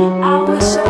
I wish I